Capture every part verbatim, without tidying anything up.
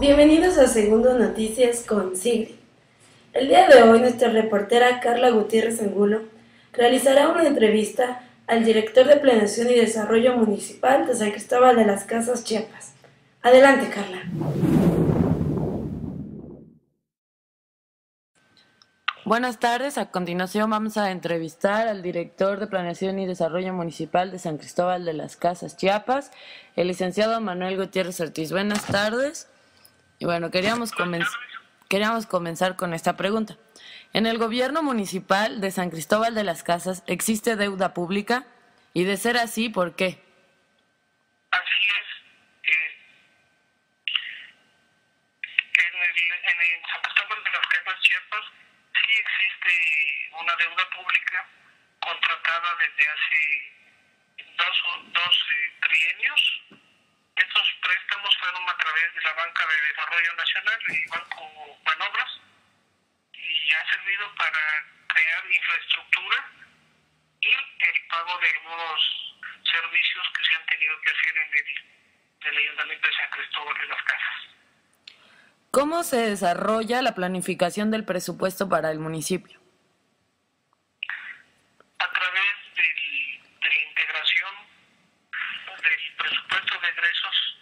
Bienvenidos a Segundo Noticias con Sigrid. El día de hoy nuestra reportera Karla Gutiérrez Angulo realizará una entrevista al director de Planeación y Desarrollo Municipal de San Cristóbal de las Casas, Chiapas. Adelante, Karla. Buenas tardes, a continuación vamos a entrevistar al director de Planeación y Desarrollo Municipal de San Cristóbal de las Casas, Chiapas, el licenciado Manuel Gutiérrez Ortiz. Buenas tardes. Y bueno, queríamos, comen- queríamos comenzar con esta pregunta. En el gobierno municipal de San Cristóbal de las Casas, ¿existe deuda pública? Y de ser así, ¿por qué? Así es. Eh, en, el, en el San Cristóbal de las Casas, Chiapas, sí existe una deuda pública contratada desde hace dos, dos eh, trienios. Estos préstamos fueron a través de la Banca de Desarrollo Nacional y Banco Manobras, y ha servido para crear infraestructura y el pago de algunos servicios que se han tenido que hacer en el, en el Ayuntamiento de San Cristóbal de las Casas. ¿Cómo se desarrolla la planificación del presupuesto para el municipio? A través del, de la integración del presupuesto de egresos,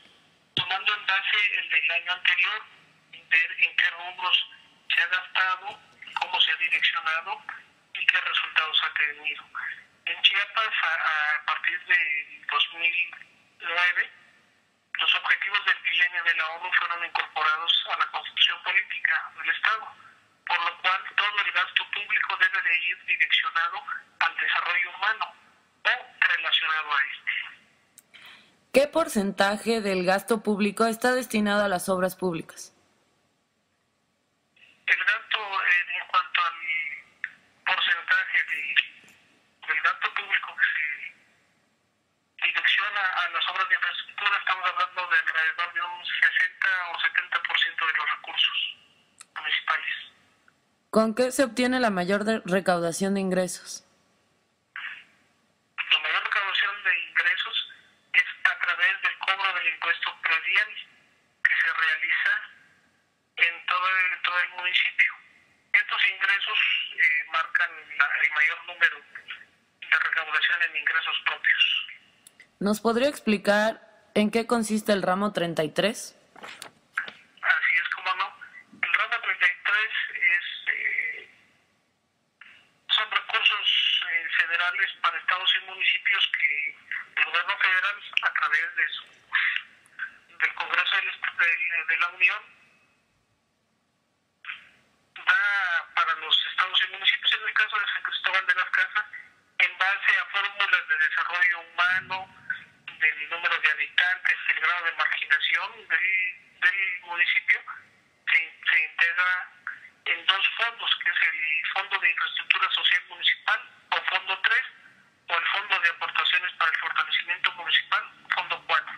tomando en base el del año anterior, ver en qué rubros se ha gastado, cómo se ha direccionado y qué resultados ha tenido. En Chiapas, a, a partir de dos mil nueve, los objetivos del milenio de la ONU fueron incorporados a la Constitución Política del Estado, por lo cual todo el gasto público debe de ir direccionado al desarrollo humano o relacionado a este. ¿Qué porcentaje del gasto público está destinado a las obras públicas? El gasto, eh, en cuanto al porcentaje de, del gasto público que se direcciona a las obras de infraestructura, estamos hablando de alrededor de un sesenta o setenta por ciento de los recursos municipales. ¿Con qué se obtiene la mayor de recaudación de ingresos? La mayor recaudación de ingresos es a través del cobro del impuesto predial que se realiza en todo el, todo el municipio. Estos ingresos eh, marcan la, el mayor número de recaudación en ingresos propios. ¿Nos podría explicar en qué consiste el ramo treinta y tres? Así es, como no. El ramo treinta y tres es, eh, son recursos eh, federales para estados y municipios que el gobierno federal, a través de su, del Congreso de, de, de la Unión, da para los estados y municipios, en el caso de San Cristóbal de las Casas, en base a fórmulas de desarrollo humano, del número de habitantes, el grado de marginación del, del municipio, se, se integra en dos fondos, que es el Fondo de Infraestructura Social Municipal, o Fondo tres, o el Fondo de Aportaciones para el Fortalecimiento Municipal, Fondo cuatro.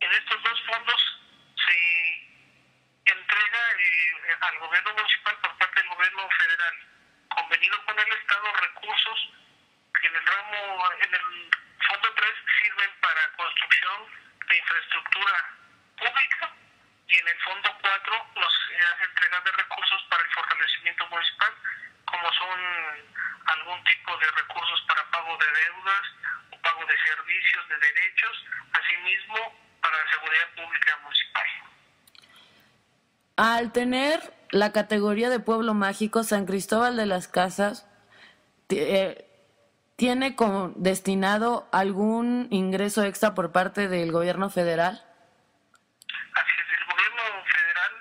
En estos dos fondos se entrega eh, al gobierno municipal, por parte del gobierno federal, convenido con el Estado, recursos que en el ramo, en el Fondo tres, sirven para construcción de infraestructura pública, y en el Fondo cuatro nos hace entrega de recursos para el fortalecimiento municipal, como son algún tipo de recursos para pago de deudas o pago de servicios, de derechos, asimismo para la seguridad pública municipal. Al tener la categoría de pueblo mágico, San Cristóbal de las Casas tiene con, destinado algún ingreso extra por parte del gobierno federal. Así es, el gobierno federal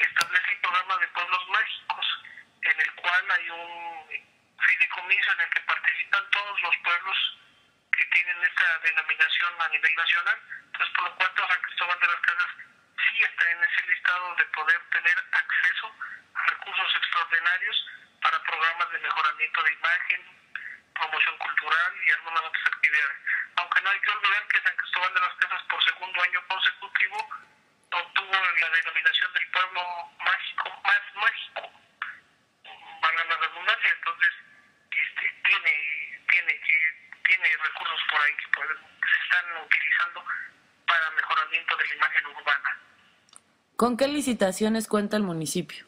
establece el programa de pueblos mágicos, en el cual hay un fideicomiso en el que participan todos los pueblos que tienen esta denominación a nivel nacional. Entonces, por lo cual San Cristóbal de las Casas sí está en ese listado de poder tener acceso a recursos extraordinarios para programas de mejoramiento de imagen, promoción cultural y algunas otras actividades. Aunque no hay que olvidar que San Cristóbal de las Casas, por segundo año consecutivo, obtuvo la denominación del pueblo mágico más mágico, valga la redundancia. Entonces, este, tiene, tiene, tiene recursos por ahí que, pueden, que se están utilizando para mejoramiento de la imagen urbana. ¿Con qué licitaciones cuenta el municipio?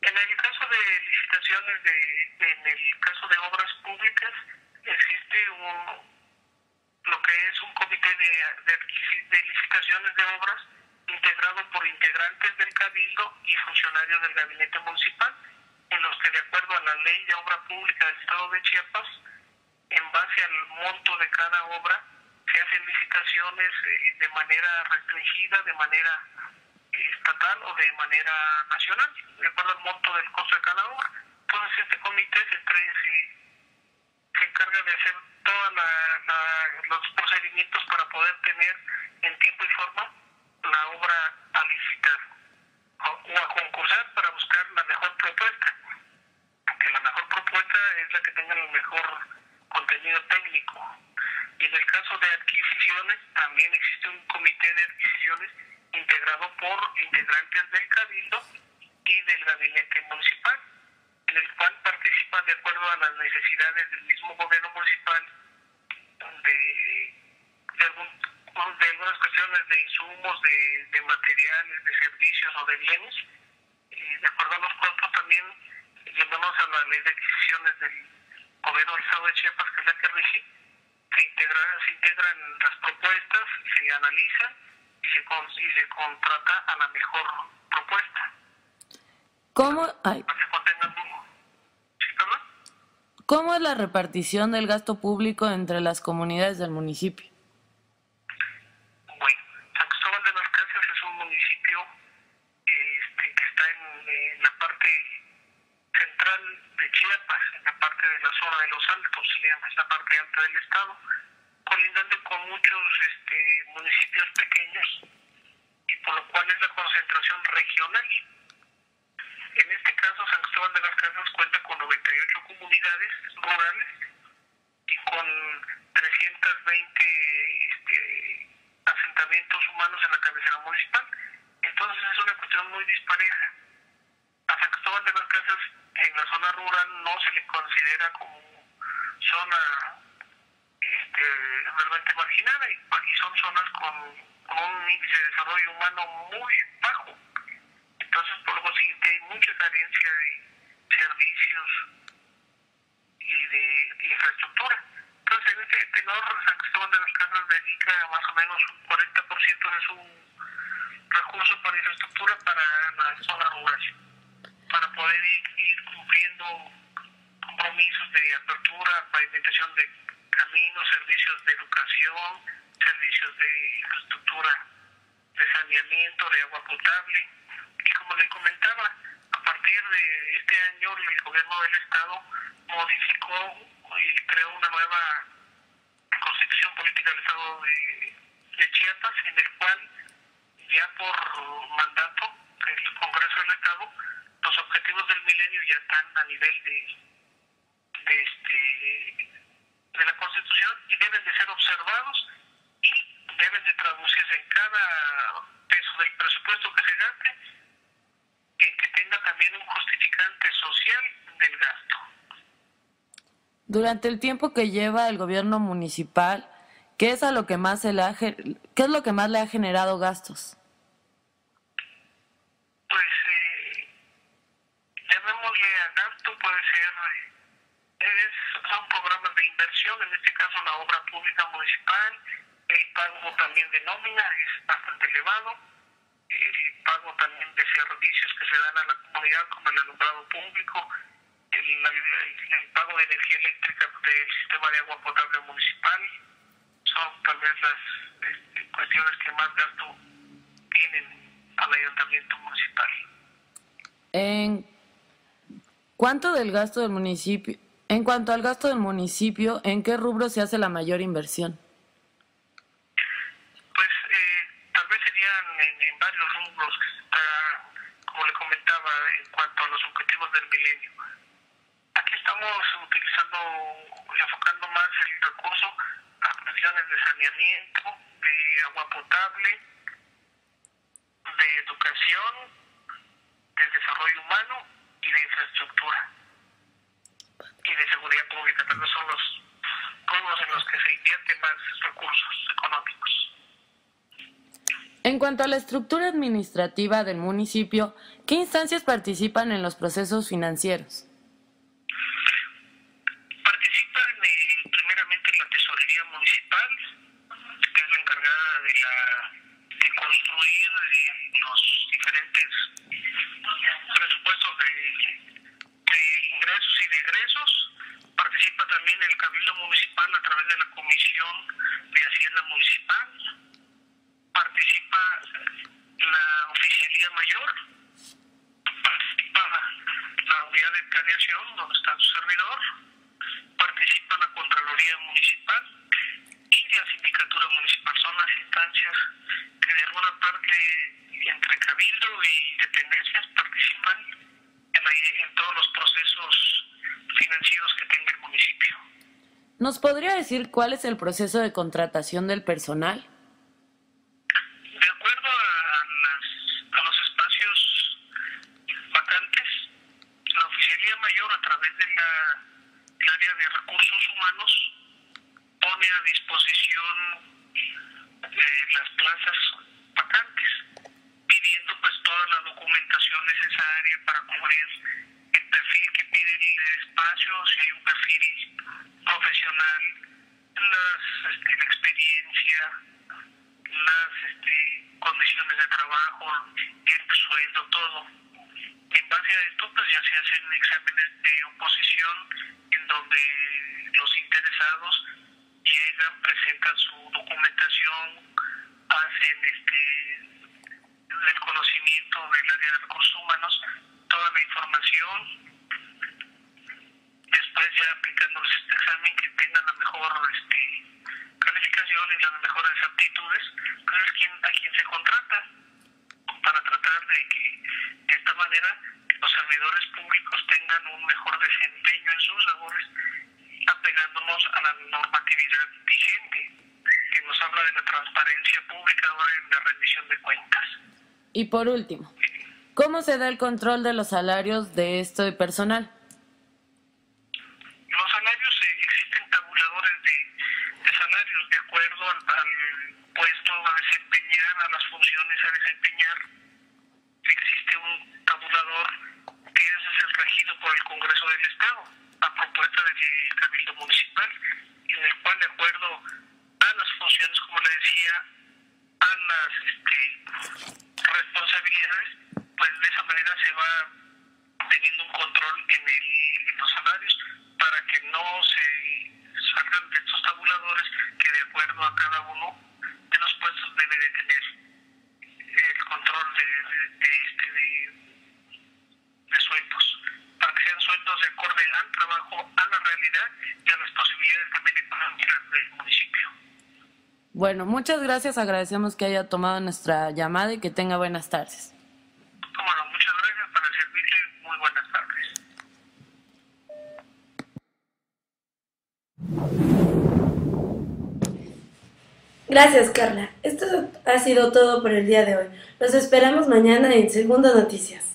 En el caso de licitaciones, de, en el caso de obras públicas, existe un, lo que es un comité de, de, de licitaciones de obras integrado por integrantes del Cabildo y funcionarios del Gabinete Municipal, en los que, de acuerdo a la Ley de Obra Pública del Estado de Chiapas, en base al monto de cada obra, se hacen licitaciones de manera restringida, de manera estatal o de manera nacional, de acuerdo al monto del costo de cada obra. Entonces este comité se, se, se encarga de hacer todos los procedimientos para poder tener en tiempo y forma la obra a licitar o a concursar, para buscar la mejor propuesta, que la mejor propuesta es la que tenga el mejor contenido técnico. Y en el caso de adquisiciones, también existe un comité de adquisiciones integrado por integrantes del Cabildo y del Gabinete Municipal, en el cual participan, de acuerdo a las necesidades del mismo gobierno municipal, de, de, algún, de algunas cuestiones de insumos, de, de materiales, de servicios o de bienes. Y de acuerdo a los costos, también llegamos a la Ley de Adquisiciones del Gobierno del Estado de Chiapas, que es la que rige. Se integran, se integran las propuestas, se analizan y se, con, y se contrata a la mejor propuesta. ¿Cómo, ay. ¿Cómo es la repartición del gasto público entre las comunidades del municipio? Bueno, San Cristóbal de las Casas es un municipio este, que está en, en la parte central de Chiapas, en la parte de la zona de Los Altos, es la parte alta del estado, colindante con muchos este, municipios pequeños, y por lo cual es la concentración regional. En este caso, San Cristóbal de las Casas cuenta con noventa y ocho comunidades rurales y con trescientos veinte este, asentamientos humanos en la cabecera municipal. Entonces es una cuestión muy dispareja. A San Cristóbal de las Casas, en la zona rural, no se le considera como zona este, realmente marginada, y, y son zonas con, con un índice de desarrollo humano muy bajo. Entonces, por lo consiguiente, hay mucha carencia de servicios y de, de infraestructura. Entonces, en este tenor, San Cristóbal de las Casas dedica más o menos un cuarenta por ciento de su recurso para infraestructura para la zona rural, para poder ir, ir cumpliendo compromisos de apertura, pavimentación de caminos, servicios de educación, servicios de infraestructura, de saneamiento, de agua potable. Y como le comentaba, a partir de este año el gobierno del estado modificó y creó una nueva constitución política del estado de, de Chiapas, en el cual, ya por mandato del Congreso del Estado, los objetivos del milenio ya están a nivel de, de, este, de la Constitución, y deben de ser observados y deben de traducirse en cada peso del presupuesto que se gaste, en que tenga también un justificante social del gasto. Durante el tiempo que lleva el gobierno municipal, ¿qué es, a lo que más se le ha, ¿qué es lo que más le ha generado gastos? Puede ser, es, son programas de inversión, en este caso la obra pública municipal, el pago también de nómina es bastante elevado, el pago también de servicios que se dan a la comunidad, como el alumbrado público, el, el, el pago de energía eléctrica del sistema de agua potable municipal, son tal vez las este, cuestiones que más gasto tienen al ayuntamiento municipal. En ¿Cuánto del gasto del municipio? En cuanto al gasto del municipio, ¿en qué rubro se hace la mayor inversión? Pues eh, tal vez serían en, en varios rubros que se está, como le comentaba, en cuanto a los objetivos del milenio. Aquí estamos utilizando, enfocando más el recurso a acciones de saneamiento, de agua potable, de educación, del desarrollo humano, y de infraestructura y de seguridad pública. Tal vez son los rubros en los que se invierten más recursos económicos. En cuanto a la estructura administrativa del municipio, ¿qué instancias participan en los procesos financieros? Participan eh, primeramente la tesorería municipal, que es la encargada de, la, de construir los diferentes presupuestos de, de ingresos y de egresos. Participa también el Cabildo Municipal a través de la Comisión de Hacienda Municipal. Participa la Oficialía Mayor, participa la Unidad de Planeación, donde está su servidor, participa la Contraloría Municipal y la Sindicatura Municipal. Son las instancias que de alguna parte, entre Cabildo y dependencias, participan en, la, en todos los procesos financieros que tenga el municipio. ¿Nos podría decir cuál es el proceso de contratación del personal? Y por último, ¿cómo se da el control de los salarios de este personal? Los salarios, eh, existen tabuladores de, de salarios de acuerdo al, al puesto a desempeñar, a las funciones a desempeñar. Existe un tabulador que es el regido por el Congreso del Estado, a propuesta del Cabildo Municipal, en el cual, de acuerdo a las funciones, como le decía, a las... Este, responsabilidades, pues de esa manera se va teniendo un control en, el, en los salarios para que no se salgan de estos tabuladores que de acuerdo a cada uno de los puestos debe de tener el control de, de, de, este, de, de sueldos, para que sean sueldos de acorde al trabajo, a la realidad y a las posibilidades también económicas del municipio. Bueno, muchas gracias, agradecemos que haya tomado nuestra llamada y que tenga buenas tardes. Bueno, muchas gracias para servirle, muy buenas tardes. Gracias, Karla. Esto ha sido todo por el día de hoy. Los esperamos mañana en Segundo Noticias.